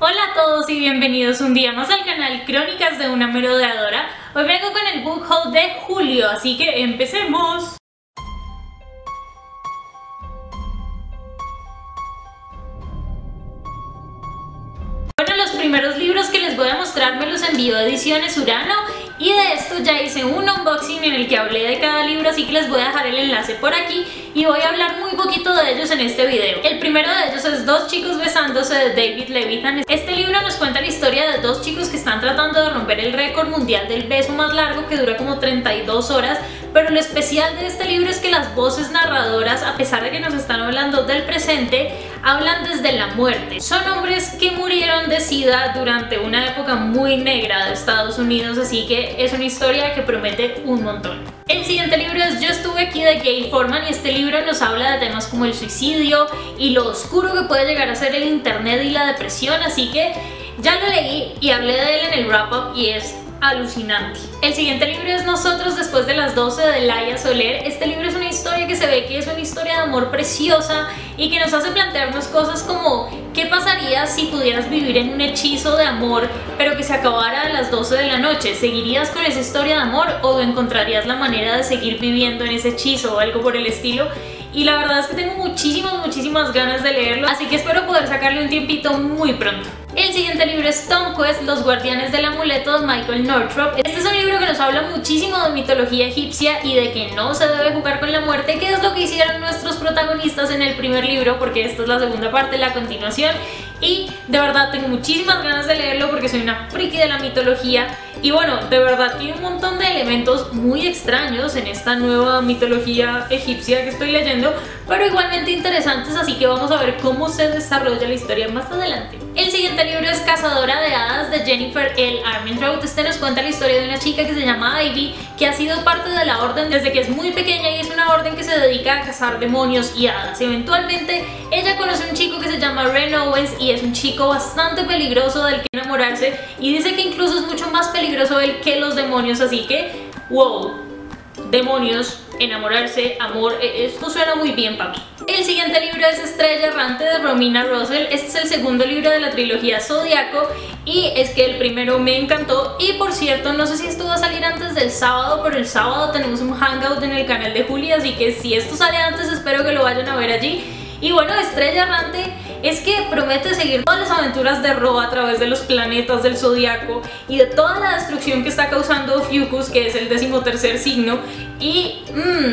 Hola a todos y bienvenidos un día más al canal Crónicas de una Merodeadora. Hoy vengo con el book haul de julio, así que empecemos. Bueno, los primeros libros que les voy a mostrar me los envió Ediciones Urano y de esto ya hice un unboxing en el que hablé de cada libro, así que les voy a dejar el enlace por aquí y voy a hablar muy poquito de ellos en este video. El primero de ellos es Dos chicos besándose de David Levithan. Este libro nos cuenta la historia de dos chicos que están tratando de romper el récord mundial del beso más largo, que dura como 32 horas, pero lo especial de este libro es que las voces narradoras, a pesar de que nos están hablando del presente, hablan desde la muerte. Son hombres que murieron de SIDA durante una época muy negra de Estados Unidos, así que es una historia que promete un montón. El siguiente libro es Yo estuve aquí de Gayle Forman, y este libro nos habla de temas como el suicidio y lo oscuro que puede llegar a ser el internet y la depresión, así que ya lo leí y hablé de él en el wrap up y es alucinante. El siguiente libro es Nosotros, después de las 12 de Laia Soler. Este libro es una historia que se ve que es una historia de amor preciosa y que nos hace plantearnos cosas como ¿qué pasaría si pudieras vivir en un hechizo de amor pero que se acabara a las 12 de la noche? ¿Seguirías con esa historia de amor o encontrarías la manera de seguir viviendo en ese hechizo o algo por el estilo? Y la verdad es que tengo muchísimas ganas de leerlo, así que espero poder sacarle un tiempito muy pronto. El siguiente libro es Tom Quest, Los Guardianes del Amuleto de Michael Northrop. Este es un libro que nos habla muchísimo de mitología egipcia y de que no se debe jugar con la muerte, que es lo que hicieron nuestros protagonistas en el primer libro, porque esta es la segunda parte, la continuación, y de verdad tengo muchísimas ganas de leerlo porque soy una friki de la mitología. Y bueno, de verdad tiene un montón de elementos muy extraños en esta nueva mitología egipcia que estoy leyendo, pero igualmente interesantes, así que vamos a ver cómo se desarrolla la historia más adelante. El siguiente libro es Cazadora de hadas de Jennifer L. Armentrout. Este nos cuenta la historia de una chica que se llama Ivy, que ha sido parte de la orden desde que es muy pequeña y es una orden que se dedica a cazar demonios y hadas. Eventualmente ella conoce a un chico que se llama Ren Owens y es un chico bastante peligroso del que enamorarse, y dice que incluso es mucho más peligroso él que los demonios, así que wow, demonios, enamorarse, amor, esto suena muy bien para mí. El siguiente libro es Estrella Errante de Romina Russell. Este es el segundo libro de la trilogía Zodíaco, y es que el primero me encantó, y por cierto, no sé si esto va a salir antes del sábado, pero el sábado tenemos un hangout en el canal de Juli, así que si esto sale antes espero que lo vayan a ver allí. Y bueno, Estrella Errante es que promete seguir todas las aventuras de Ro a través de los planetas del Zodíaco y de toda la destrucción que está causando Fucus, que es el 13º signo, y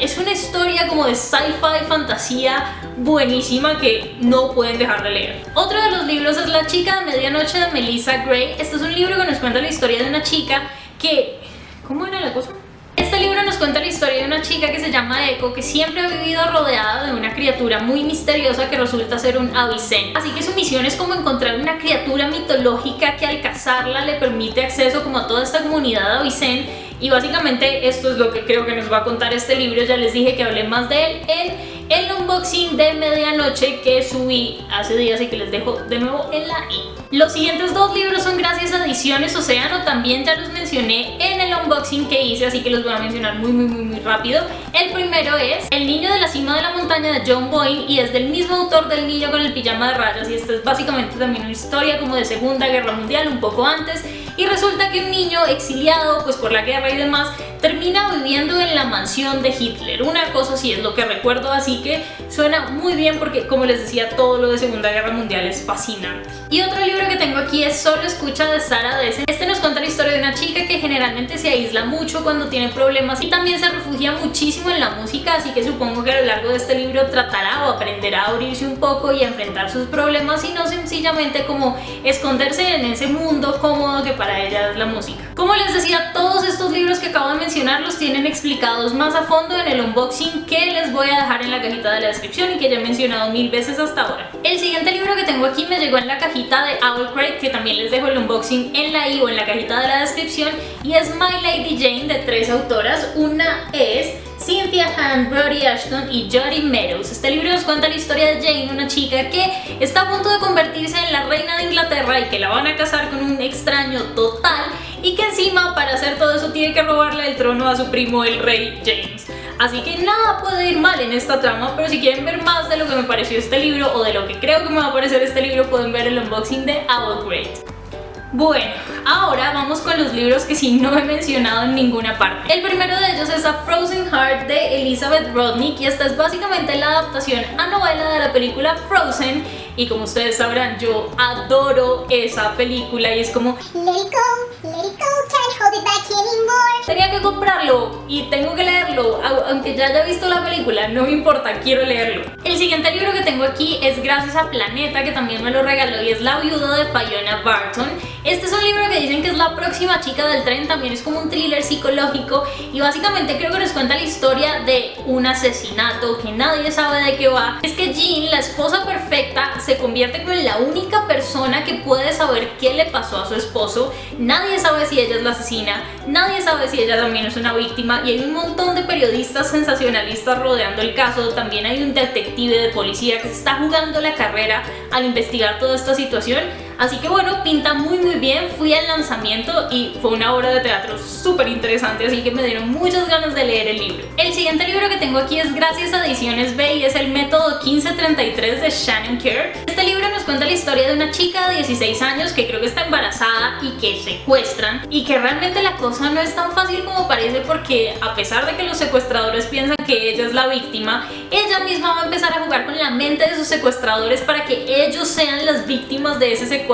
es una historia como de sci-fi, fantasía, buenísima, que no pueden dejar de leer. Otro de los libros es La chica de medianoche de Melissa Gray. Este es un libro que nos cuenta la historia de una chica que... ¿Cómo era la cosa? Este libro nos cuenta la historia de una chica que se llama Echo, que siempre ha vivido rodeada de una criatura muy misteriosa que resulta ser un avicen. Así que su misión es como encontrar una criatura mitológica que al cazarla le permite acceso como a toda esta comunidad avicen, y básicamente esto es lo que creo que nos va a contar este libro. Ya les dije que hablé más de él en el unboxing de medianoche que subí hace días y que les dejo de nuevo en la i. Los siguientes dos libros son gracias a Ediciones Océano, también ya los mencioné en el unboxing que hice, así que los voy a mencionar muy rápido. El primero es El Niño de la Cima de la Montaña de John Boyne, y es del mismo autor del Niño con el Pijama de Rayas, y esta es básicamente también una historia como de Segunda Guerra Mundial, un poco antes, y resulta que un niño exiliado pues por la guerra y demás termina viviendo en la mansión de Hitler, una cosa así es lo que recuerdo, así que suena muy bien porque, como les decía, todo lo de Segunda Guerra Mundial es fascinante. Y otro libro que tengo aquí es Solo escucha de Sarah Dessen. Este nos cuenta la historia de una chica que generalmente se aísla mucho cuando tiene problemas y también se refugia muchísimo en la música, así que supongo que a lo largo de este libro tratará o aprenderá a abrirse un poco y a enfrentar sus problemas, y no sencillamente como esconderse en ese mundo cómodo que para ella es la música. Como les decía, todos estos libros que acabo de mencionar los tienen explicados más a fondo en el unboxing que les voy a dejar en la cajita de la descripción y que ya he mencionado 1000 veces hasta ahora. El siguiente libro que tengo aquí me llegó en la cajita de Owlcrate, que también les dejo el unboxing en la i o en la cajita de la descripción, y es My Lady Jane de 3 autoras. Una es Cynthia Hand, Brody Ashton y Jodie Meadows. Este libro nos cuenta la historia de Jane, una chica que está a punto de convertirse en la reina de Inglaterra y que la van a casar con un extraño total, y que encima para hacer todo eso tiene que robarle el trono a su primo el rey James. Así que nada puede ir mal en esta trama, pero si quieren ver más de lo que me pareció este libro o de lo que creo que me va a parecer este libro, pueden ver el unboxing de Owlcrate. Bueno, ahora vamos con los libros que sí no he mencionado en ninguna parte. El primero de ellos es A Frozen Heart de Elizabeth Rodnick, y esta es básicamente la adaptación a novela de la película Frozen, y como ustedes sabrán, yo adoro esa película y es como let it go, can't hold it back anymore. Tenía que comprarlo y tengo que leerlo, aunque ya haya visto la película, no me importa, quiero leerlo. El siguiente libro que tengo aquí es gracias a Planeta, que también me lo regaló, y es La viuda de Fiona Barton. Este es un libro que dicen que es La próxima chica del tren, también es como un thriller psicológico y básicamente creo que nos cuenta la historia de un asesinato que nadie sabe de qué va. Es que Jean, la esposa perfecta, se convierte como la única persona que puede saber qué le pasó a su esposo. Nadie sabe si ella es la asesina, nadie sabe si ella también es una víctima, y hay un montón de periodistas sensacionalistas rodeando el caso. También hay un detective de policía que se está jugando la carrera al investigar toda esta situación. Así que bueno, pinta muy bien. Fui al lanzamiento y fue una obra de teatro súper interesante, así que me dieron muchas ganas de leer el libro. El siguiente libro que tengo aquí es gracias a Ediciones B y es El método 1533 de Shannon Kerr. Este libro nos cuenta la historia de una chica de 16 años que creo que está embarazada y que secuestran, y que realmente la cosa no es tan fácil como parece, porque a pesar de que los secuestradores piensan que ella es la víctima, ella misma va a empezar a jugar con la mente de sus secuestradores para que ellos sean las víctimas de ese secuestro.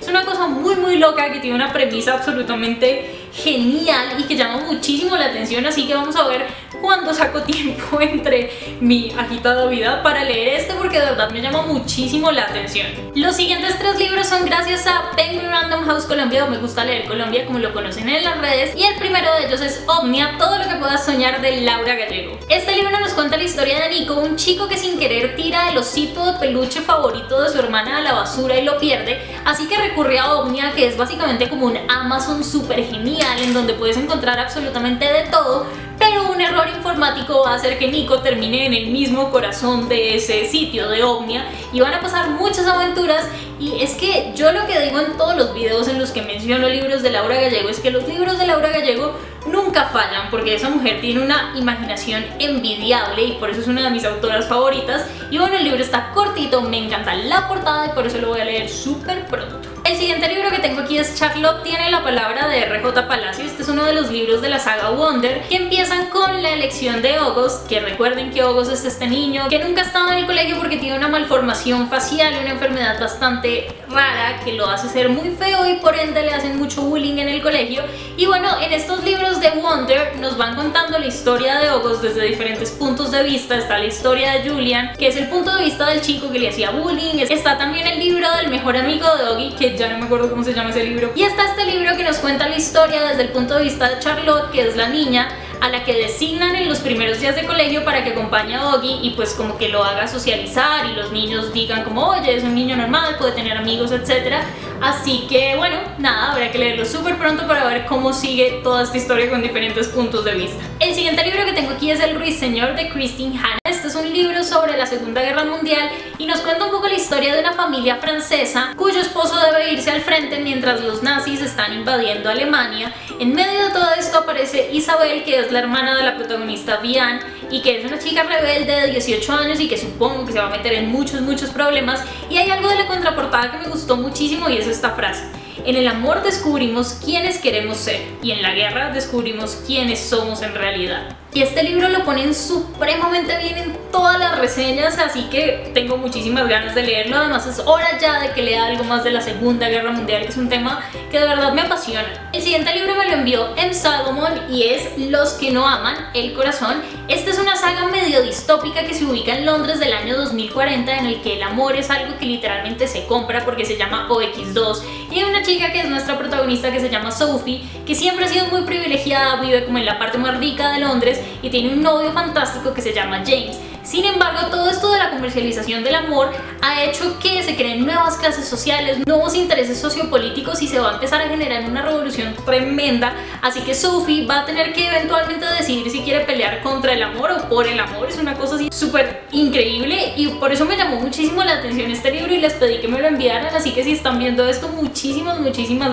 Es una cosa muy loca que tiene una premisa absolutamente genial y que llama muchísimo la atención, así que vamos a ver cuándo saco tiempo entre mi agitada vida para leer este, porque de verdad me llama muchísimo la atención. Los siguientes tres libros son gracias a Penguin Random House Colombia, o Me gusta leer Colombia como lo conocen en las redes, y el primero de ellos es Omnia, todo lo que puedas soñar de Laura Gallego. Este libro nos cuenta la historia de Nico, un chico que sin querer tira el osito de peluche favorito de su hermana a la basura y lo pierde, así que recurre a Omnia, que es básicamente como un Amazon súper genial en donde puedes encontrar absolutamente de todo, pero un error informático va a hacer que Nico termine en el mismo corazón de ese sitio de Omnia, y van a pasar muchas aventuras. Y es que yo lo que digo en todos los videos en los que menciono libros de Laura Gallego es que los libros de Laura Gallego nunca fallan, porque esa mujer tiene una imaginación envidiable y por eso es una de mis autoras favoritas. Y bueno, el libro está cortito, me encanta la portada y por eso lo voy a leer súper pronto. El siguiente libro que tengo aquí es Charlotte tiene la palabra de R.J. Palacio. Este es uno de los libros de la saga Wonder, que empiezan con la elección de Ogos, que recuerden que Ogos es este niño que nunca ha estado en el colegio porque tiene una malformación facial, una enfermedad bastante rara que lo hace ser muy feo y por ende le hacen mucho bullying en el colegio. Y bueno, en estos libros de Wonder nos van contando la historia de Ogos desde diferentes puntos de vista. Está la historia de Julian, que es el punto de vista del chico que le hacía bullying. Está también el libro del mejor amigo de Oggy, que ya no me acuerdo cómo se llama ese libro. Y está este libro que nos cuenta la historia desde el punto de vista de Charlotte, que es la niña a la que designan en los primeros días de colegio para que acompañe a Oggy y pues como que lo haga socializar y los niños digan como oye, es un niño normal, puede tener amigos, etcétera. Así que bueno, nada, habrá que leerlo súper pronto para ver cómo sigue toda esta historia con diferentes puntos de vista. El siguiente libro que tengo aquí es El Ruiseñor de Christine Hand. Este es un libro sobre la Segunda Guerra Mundial y nos cuenta un poco la historia de una familia francesa cuyo esposo debe irse al frente mientras los nazis están invadiendo Alemania. En medio de todo esto aparece Isabel, que es la hermana de la protagonista Vianne y que es una chica rebelde de 18 años y que supongo que se va a meter en muchos problemas. Y hay algo de la contraportada que me gustó muchísimo y es esta frase: en el amor descubrimos quiénes queremos ser y en la guerra descubrimos quiénes somos en realidad. Y este libro lo ponen supremamente bien en todas las reseñas, así que tengo muchísimas ganas de leerlo. Además es hora ya de que lea algo más de la Segunda Guerra Mundial, que es un tema que de verdad me apasiona. El siguiente libro me lo envió M. Salomon y es Los que no aman el corazón. Esta es una saga medio distópica que se ubica en Londres del año 2040, en el que el amor es algo que literalmente se compra, porque se llama OX2, y hay una chica que es nuestra protagonista que se llama Sophie, que siempre ha sido muy privilegiada, vive como en la parte más rica de Londres y tiene un novio fantástico que se llama James. Sin embargo, todo esto de la comercialización del amor ha hecho que se creen nuevas clases sociales, nuevos intereses sociopolíticos y se va a empezar a generar una revolución tremenda. Así que Sophie va a tener que eventualmente decidir si quiere pelear contra el amor o por el amor. Es una cosa así súper increíble y por eso me llamó muchísimo la atención este libro y les pedí que me lo enviaran. Así que si están viendo esto, muchísimas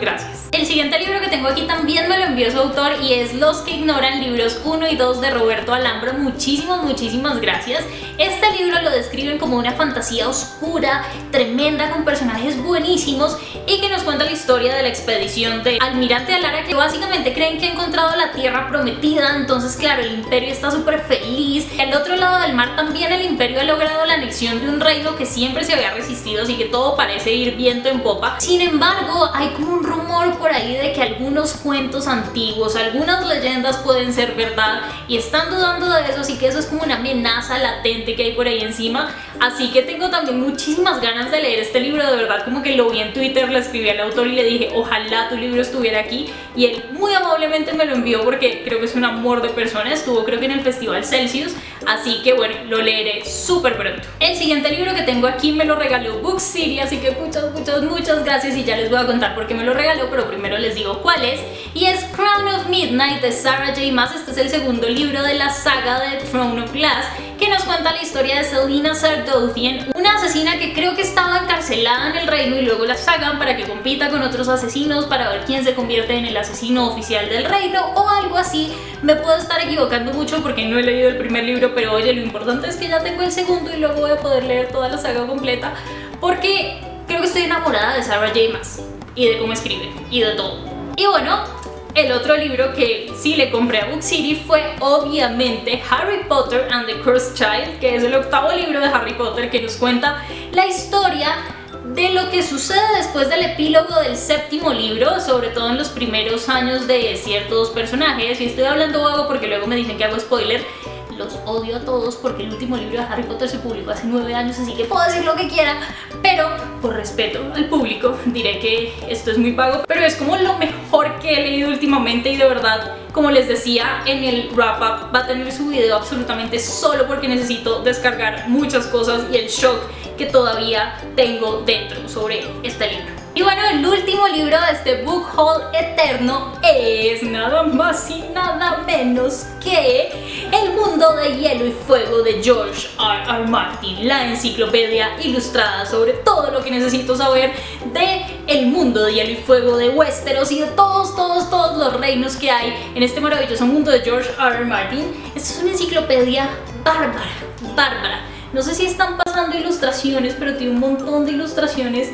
gracias. El siguiente libro que tengo aquí también me lo envió su autor y es Los que ignoran, libros 1 y 2 de Roberto Alhambra. Muchísimas gracias. Este libro lo describen como una fantasía oscura, tremenda, con personajes buenísimos y que nos cuenta la historia de la expedición de Almirante Alara, que básicamente creen que ha encontrado la tierra prometida. Entonces claro, el imperio está súper feliz. Al otro lado del mar también el imperio ha logrado la anexión de un reino que siempre se había resistido, así que todo parece ir viento en popa. Sin embargo, hay como un rumor por ahí de que algunos cuentos antiguos, algunas leyendas pueden ser verdad y están dudando de eso, así que eso es como una amenaza latente que hay por ahí encima. Así que tengo también muchísimas ganas de leer este libro, de verdad, como que lo vi en Twitter, le escribí al autor y le dije ojalá tu libro estuviera aquí, y él muy amablemente me lo envió porque creo que es un amor de persona. Estuvo creo que en el Festival Celsius, así que bueno, lo leeré súper pronto. El siguiente libro que tengo aquí me lo regaló Book City, así que muchas gracias y ya les voy a contar por qué me lo regaló, pero primero les digo cuál es, y es Crown of Midnight de Sarah J. Maas. Este es el segundo libro de la saga de Throne of Glass, que nos cuenta la historia de Selena Sardothian, una asesina que creo que estaba encarcelada en el reino y luego la sacan para que compita con otros asesinos para ver quién se convierte en el asesino oficial del reino o algo así. Me puedo estar equivocando mucho porque no he leído el primer libro, pero oye, lo importante es que ya tengo el segundo y luego voy a poder leer toda la saga completa porque creo que estoy enamorada de Sarah J. Maas y de cómo escribe y de todo. Y bueno, el otro libro que sí le compré a Book City fue obviamente Harry Potter and the Cursed Child, que es el octavo libro de Harry Potter, que nos cuenta la historia de lo que sucede después del epílogo del séptimo libro, sobre todo en los primeros años de ciertos personajes. Y estoy hablando vago porque luego me dicen que hago spoiler. Los odio a todos porque el último libro de Harry Potter se publicó hace 9 años, así que puedo decir lo que quiera, pero por respeto al público diré que esto es muy vago, pero es como lo mejor que he leído últimamente. Y de verdad, como les decía en el wrap up, va a tener su video absolutamente solo porque necesito descargar muchas cosas y el shock que todavía tengo dentro sobre este libro. Y bueno, el último libro de este book haul eterno es nada más y nada menos que El Mundo de Hielo y Fuego de George R. R. Martin, la enciclopedia ilustrada sobre todo lo que necesito saber de el mundo de Hielo y Fuego, de Westeros y de todos los reinos que hay en este maravilloso mundo de George R. R. Martin. Esta es una enciclopedia bárbara. No sé si están pasando ilustraciones, pero tiene un montón de ilustraciones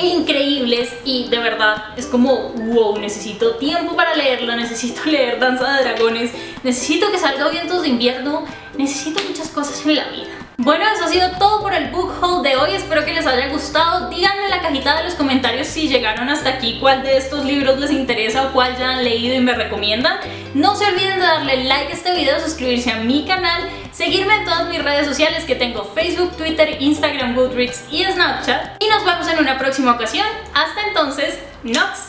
increíbles y de verdad es como wow, necesito tiempo para leerlo, necesito leer Danza de Dragones, necesito que salga Vientos de Invierno, necesito muchas cosas en la vida. Bueno, eso ha sido todo por el book haul de hoy, espero que les haya gustado. Díganme en la cajita de los comentarios si llegaron hasta aquí cuál de estos libros les interesa o cuál ya han leído y me recomiendan. No se olviden de darle like a este video, suscribirse a mi canal, seguirme en todas mis redes sociales que tengo: Facebook, Twitter, Instagram, Goodreads y Snapchat. Y nos vemos en una próxima ocasión. Hasta entonces, ¡nox!